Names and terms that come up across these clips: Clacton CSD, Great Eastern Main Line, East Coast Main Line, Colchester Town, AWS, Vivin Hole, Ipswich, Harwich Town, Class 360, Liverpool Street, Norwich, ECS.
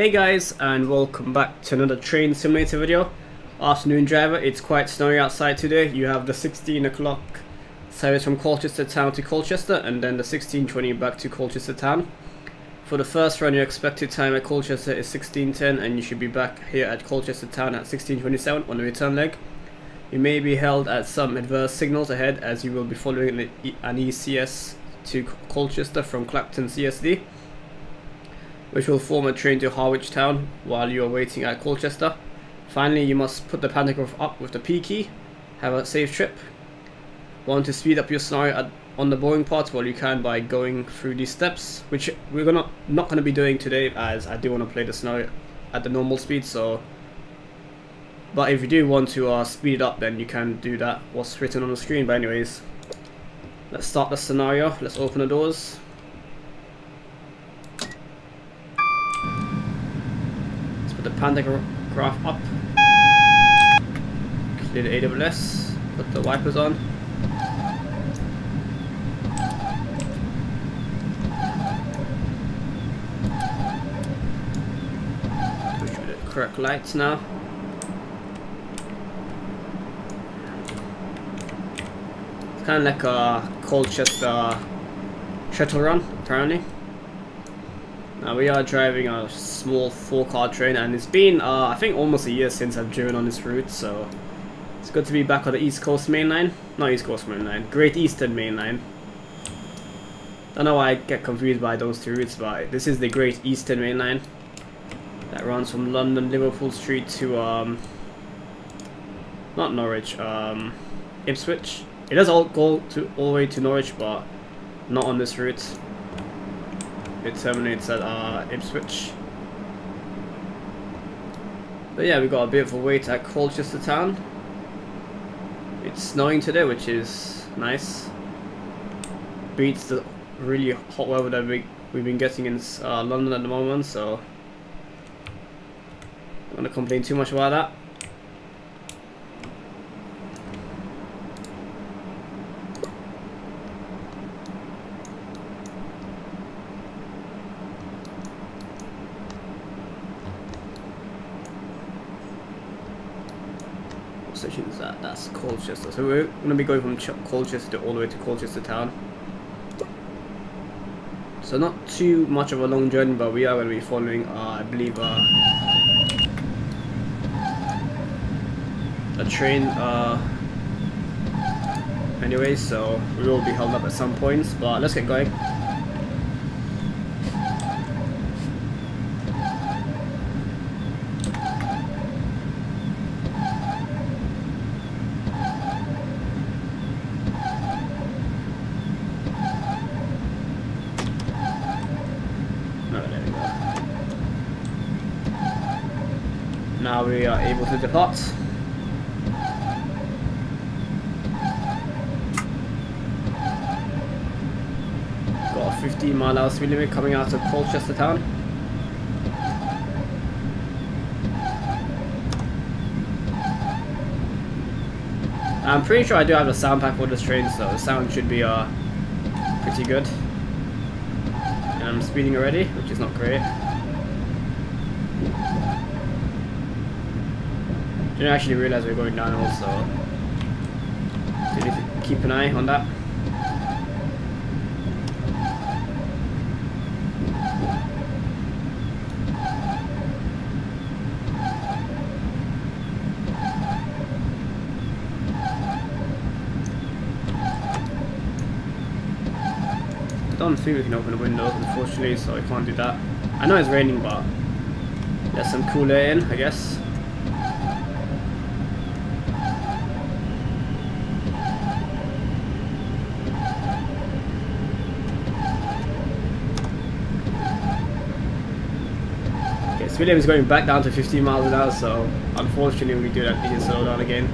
Hey guys, and welcome back to another train simulator video. Afternoon driver, it's quite snowy outside today. You have the 16 o'clock service from Colchester Town to Colchester, and then the 16:20 back to Colchester Town. For the first run, your expected time at Colchester is 16:10, and you should be back here at Colchester Town at 16:27 on the return leg. You may be held at some adverse signals ahead, as you will be following an ECS to Colchester from Clacton CSD, which will form a train to Harwich Town while you are waiting at Colchester. Finally, you must put the pantograph up with the P key. Have a safe trip. Want to speed up your scenario on the boring part? Well, you can by going through these steps, which we're not gonna be doing today, as I do want to play the scenario at the normal speed. So, but if you do want to speed it up, then you can do that. What's written on the screen. But anyways, let's start the scenario. Let's open the doors. The pantograph up, clear the AWS, put the wipers on. Switch with the correct lights now. It's kind of like a Colchester shuttle run, apparently. Now we are driving a small four-car train, and it's been, I think, almost a year since I've driven on this route, so it's good to be back on the East Coast Main Line. Not East Coast Main Line, Great Eastern Main Line. Don't know why I get confused by those two routes, but this is the Great Eastern Main Line that runs from London, Liverpool Street to, not Norwich, Ipswich. It does all go all the way to Norwich, but not on this route. It terminates at Ipswich. But yeah, we've got a bit of a wait at Colchester Town. It's snowing today, which is nice. Beats the really hot weather that we've been getting in London at the moment, so I'm not going to complain too much about that. That's Colchester, so we're going to be going from Colchester all the way to Colchester Town. So not too much of a long journey, but we are going to be following, I believe, a train anyway, so we will be held up at some points, but let's get going. Now we are able to depart. Got a 15-mile-an-hour speed limit coming out of Colchester Town. I'm pretty sure I do have a sound pack for this train, so the sound should be pretty good. And I'm speeding already, which is not great. Didn't actually realize we were going down also. So you need to keep an eye on that. I don't think we can open the windows, unfortunately, so I can't do that. I know it's raining, but there's some cool air in, I guess. William is going back down to 15 miles an hour, so unfortunately we do that, need to slow down again.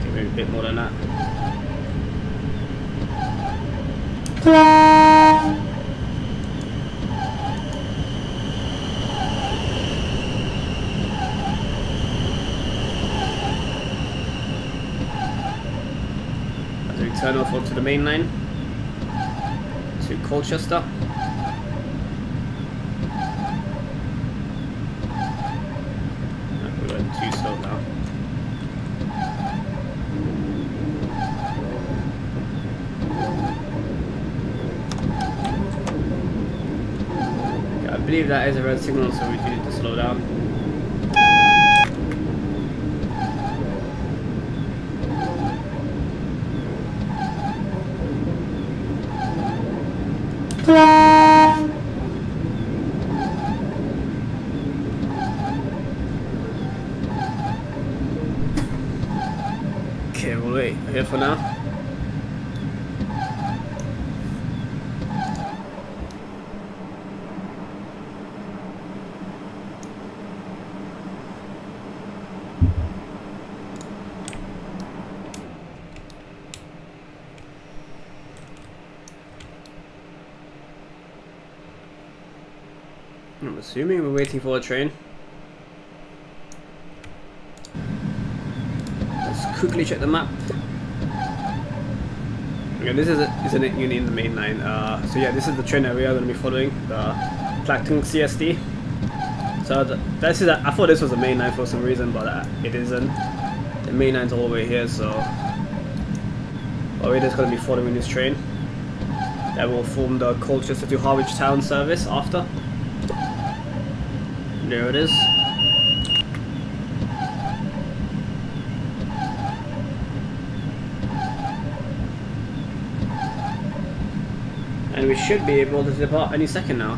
Okay, maybe a bit more than that. As we turn off onto the main line. to Colchester. We're going too slow now. Okay, I believe that is a red signal, so we do need to slow down. Here for now. I'm assuming we're waiting for a train. Let's quickly check the map. Yeah, this is an Union Main Line. So yeah, this is the train that we are going to be following, the Clacton CSD. So I thought this was the main line for some reason, but it isn't. The main line's all the way here, so we're just going to be following this train. That will form the Colchester to Harwich Town service after. There it is. And we should be able to depart any second now.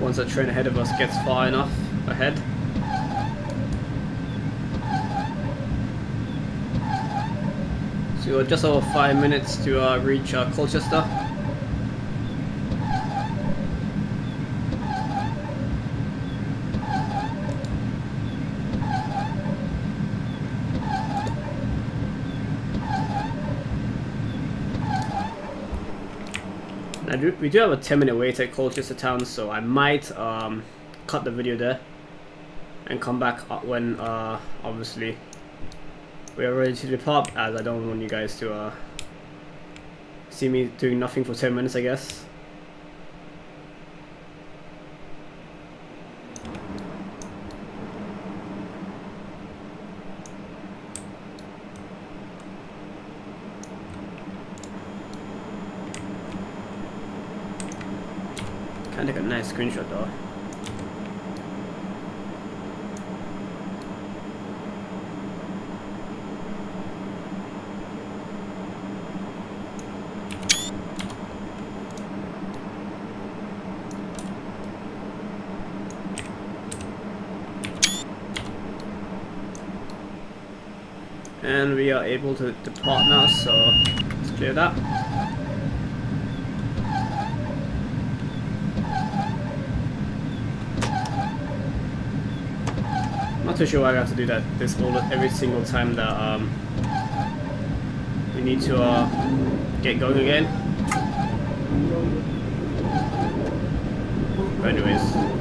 Once the train ahead of us gets far enough ahead. So we're just over 5 minutes to reach Colchester. We do have a 10-minute wait at Colchester Town, so I might cut the video there and come back when obviously we are ready to depart, as I don't want you guys to see me doing nothing for 10 minutes, I guess. Can take a nice screenshot though. And we are able to depart now, so let's clear that. Not sure why I have to do that every single time that we need to get going again. But anyways,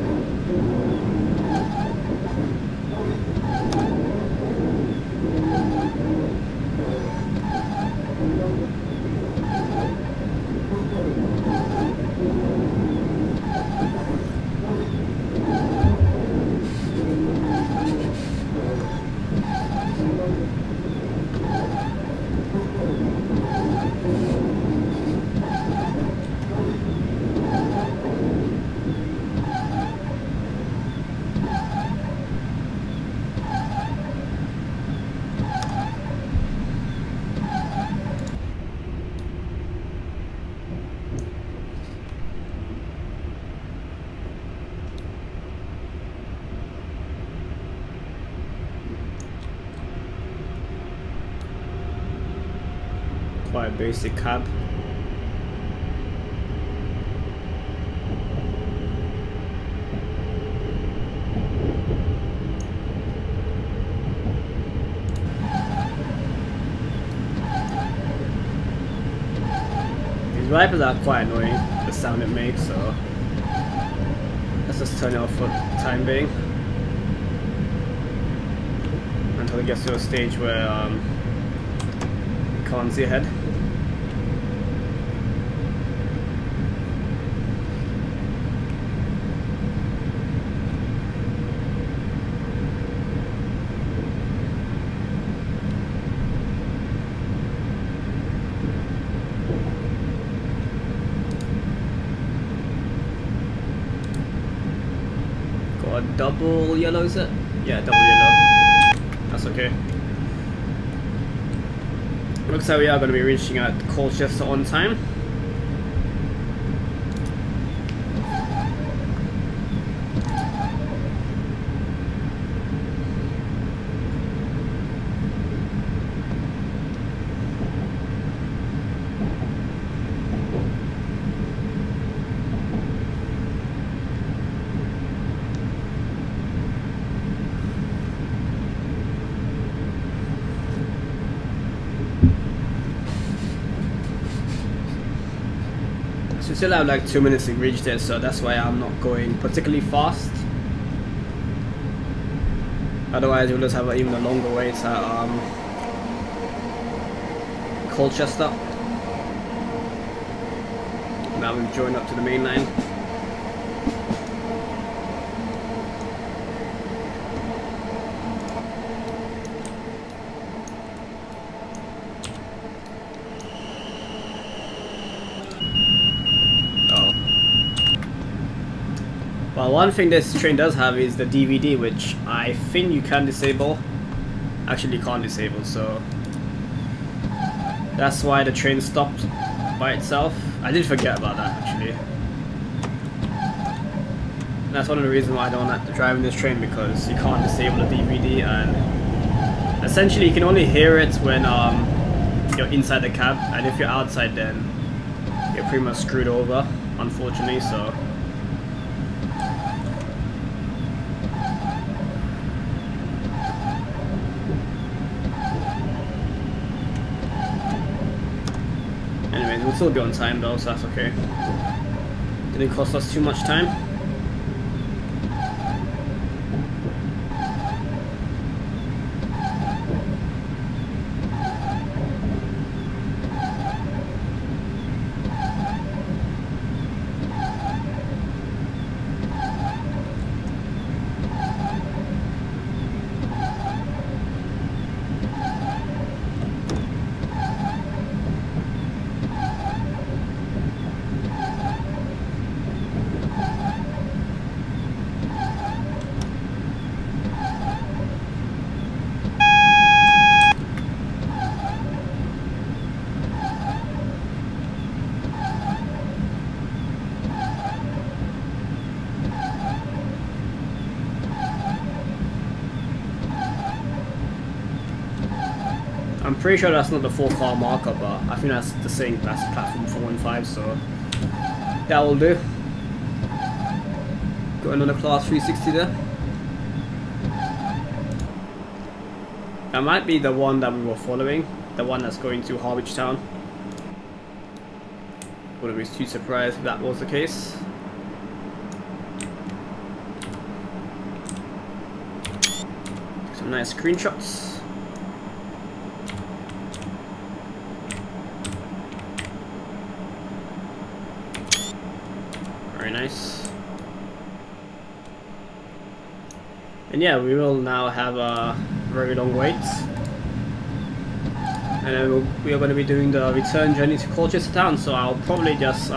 quite a basic cab. These wipers are quite annoying, the sound it makes, so just turn it off for the time being until it gets to a stage where you can't see ahead. A double yellow, is it? Yeah, double yellow. That's okay. Looks like we are going to be reaching at Colchester on time. Still have like 2 minutes to reach there, so that's why I'm not going particularly fast. Otherwise, we'll just have even a longer wait at Colchester. Now we've joined up to the main line. Well, one thing this train does have is the DVD, which I think you can disable. Actually, you can't disable, so that's why the train stopped by itself. I did forget about that, actually. And that's one of the reasons why I don't like driving this train, because you can't disable the DVD, and essentially you can only hear it when you're inside the cab, and if you're outside, then you're pretty much screwed over, unfortunately. So. We'll still be on time though, so that's okay. Didn't cost us too much time. I'm pretty sure that's not the full car marker, but I think that's the same. That's platform 415, so that will do. Got another Class 360 there. That might be the one that we were following, the one that's going to Harwich Town. Wouldn't be too surprised if that was the case. Some nice screenshots. Nice. And yeah, we will now have a very long wait, and then we are going to be doing the return journey to Colchester Town, so I'll probably just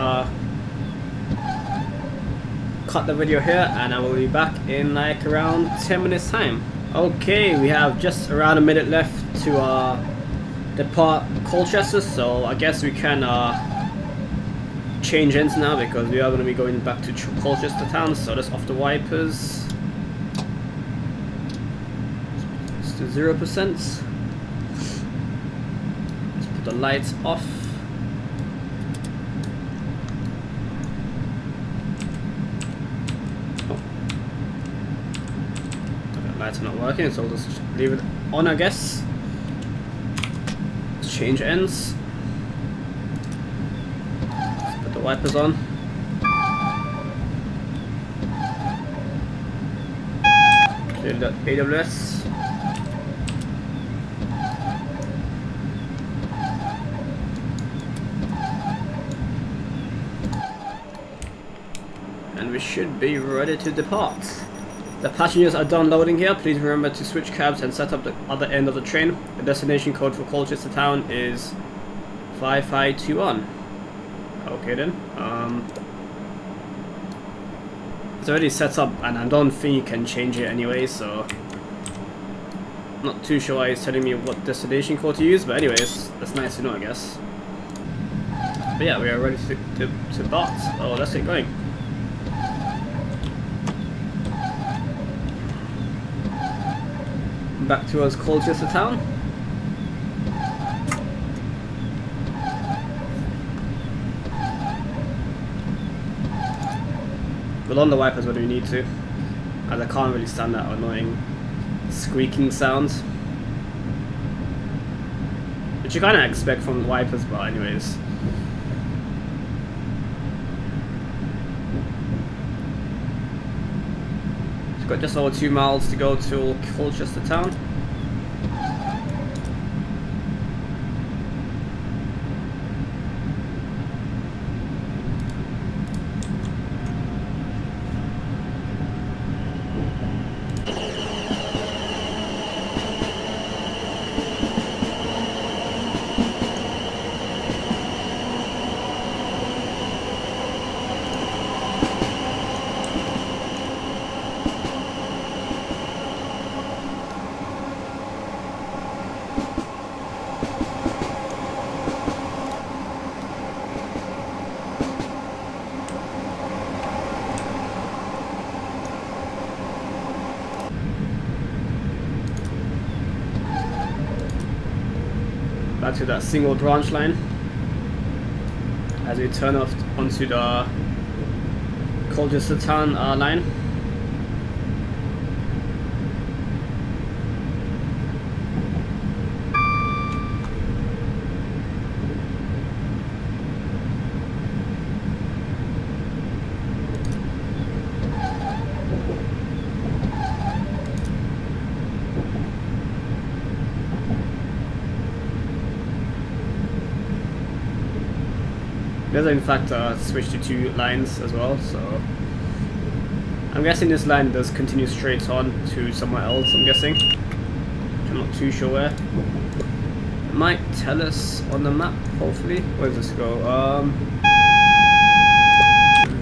cut the video here, and I will be back in like around 10 minutes time. Okay, we have just around a minute left to depart Colchester, so I guess we can change ends now, because we are going to be going back to Colchester Town. So that's off the wipers. Let's do 0%. Let's put the lights off. Oh. The lights are not working, so we'll just leave it on, I guess. Let's change ends. Wipers on. AWS. And we should be ready to depart. The passengers are downloading here. Please remember to switch cabs and set up the other end of the train. The destination code for Colchester Town is 5521. Okay then. It's already set up and I don't think you can change it anyway, so I'm not too sure why it's telling me what destination code to use, but anyways, that's nice to know, I guess. But yeah, we are ready to depart. Oh, let's get going. Back towards Colchester Town. We'll on the wipers when we need to, as I can't really stand that annoying squeaking sound, which you kind of expect from the wipers, but anyways. We've got just over 2 miles to go to Colchester Town. Back to that single branch line as we turn off onto the Colchester Town line. There's in fact a switch to two lines as well, so I'm guessing this line does continue straight on to somewhere else, I'm guessing. I'm not too sure where. It might tell us on the map, hopefully. Where does this go?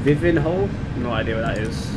Vivin Hole? No idea what that is.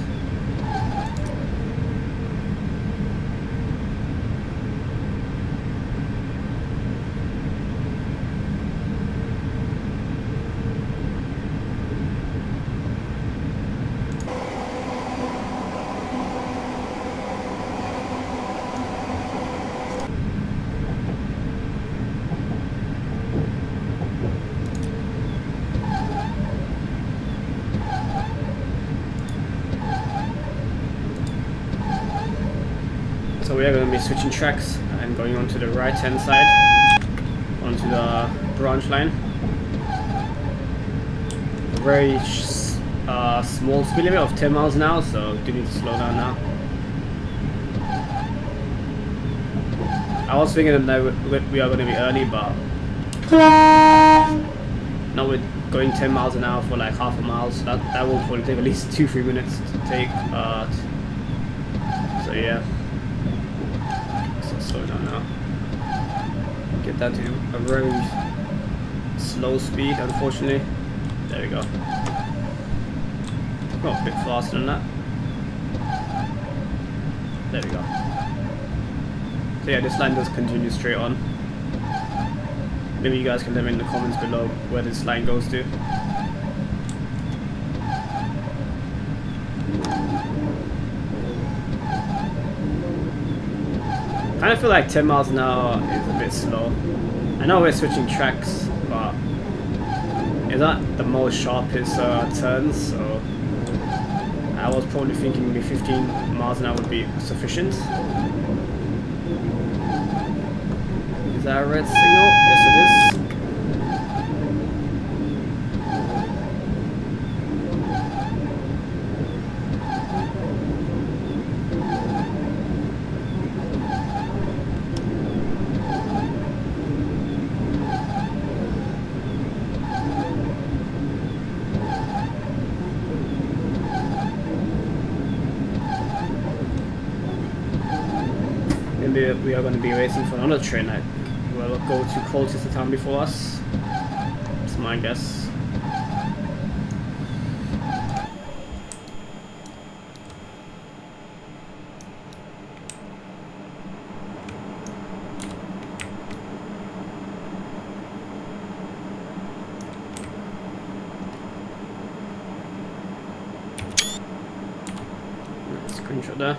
So we are going to be switching tracks and going onto the right hand side, onto the branch line. A very small speed limit of 10 miles an hour, so do need to slow down now. I was thinking that we are going to be early, but now we're going 10 miles an hour for like half a mile, so that will probably take at least 2-3 minutes to take. So yeah. Slow down now. Get that to a very slow speed, unfortunately. There we go. Got a bit faster than that. There we go. So yeah, this line does continue straight on. Maybe you guys can let me in the comments below where this line goes to. I kind of feel like 10 miles an hour is a bit slow. I know we're switching tracks, but it's not the most sharpest turns, so I was probably thinking maybe 15 miles an hour would be sufficient. Is that a red signal? Yes, it is. we are going to be waiting for another train that will go to Colchester Town before us. That's my guess. Screenshot there.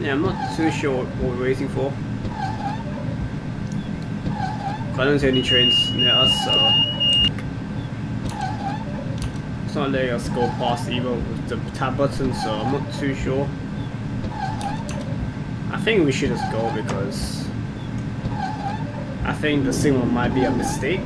Yeah, I'm not too sure what we're waiting for. I don't see any trains near us, so it's not letting us go past either with the tab button, so I'm not too sure. I think we should just go because I think the signal might be a mistake.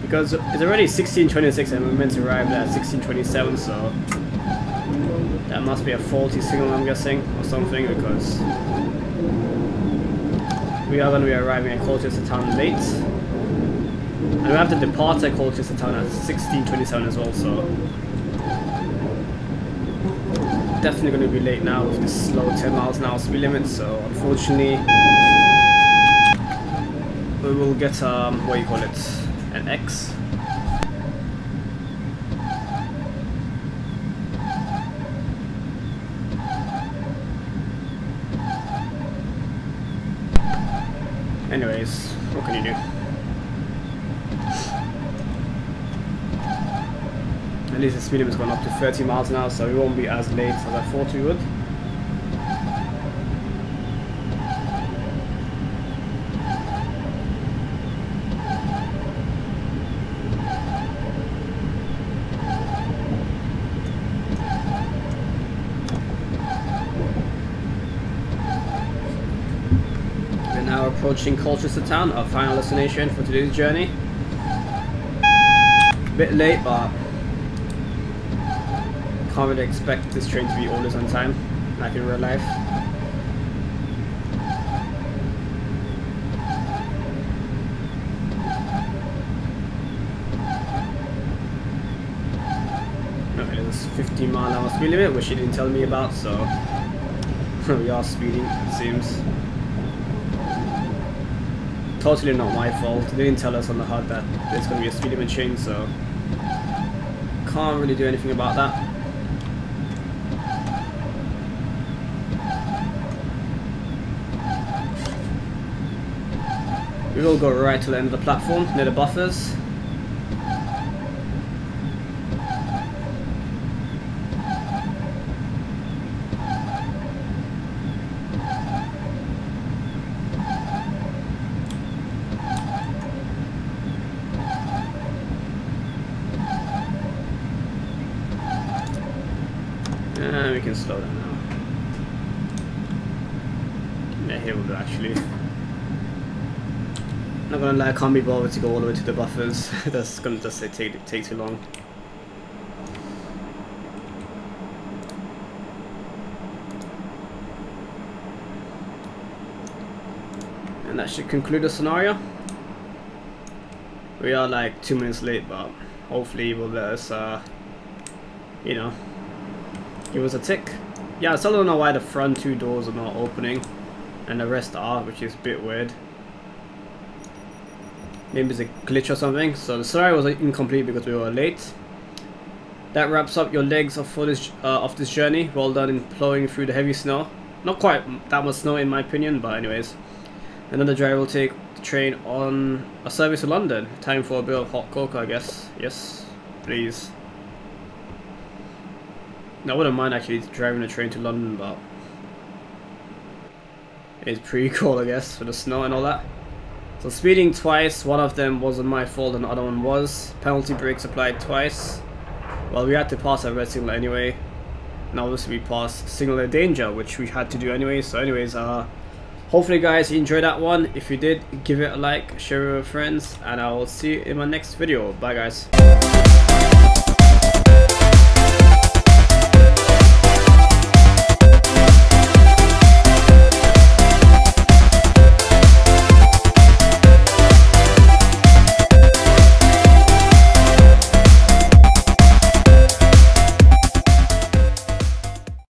Because it's already 16:26 and we're meant to arrive there at 16:27, so that must be a faulty signal, I'm guessing, or something, because we are going to be arriving at Colchester Town late. And we have to depart at Colchester Town at 16:27 as well, so definitely going to be late now with this slow 10 miles an hour speed limit, so unfortunately we will get an X. Anyways, what can you do? At least the speed limit's gone up to 30 miles an hour, so we won't be as late as I thought we would. Approaching Colchester Town, our final destination for today's journey. A bit late, but can't really expect this train to be always on time, like in real life. Okay, there's a 15 mile an hour speed limit, which she didn't tell me about, so we are speeding, it seems. Totally not my fault. They didn't tell us on the HUD that there's going to be a speed limit change, so can't really do anything about that. We will go right to the end of the platform near the buffers. We can slow down now. Yeah, here we go actually. Not gonna lie, I can't be bothered to go all the way to the buffers. That's gonna just take too long. And that should conclude the scenario. We are like 2 minutes late, but hopefully it will let us, you know, give us a tick. Yeah, I still don't know why the front two doors are not opening and the rest are, which is a bit weird. Maybe it's a glitch or something. So the scenario was incomplete because we were late. That wraps up your legs of this, of this journey. Well done in plowing through the heavy snow. Not quite that much snow in my opinion, but anyways. Another driver will take the train on a service to London. Time for a bit of hot cocoa, I guess. Yes, please. I wouldn't mind actually driving a train to London, but is pretty cool, I guess, for the snow and all that. So speeding twice, one of them wasn't my fault and the other one was. Penalty brakes applied twice. Well, we had to pass our red signal anyway. And obviously we passed signal of danger, which we had to do anyway. So anyways, hopefully guys you enjoyed that one. If you did, give it a like, share it with your friends, and I will see you in my next video. Bye guys.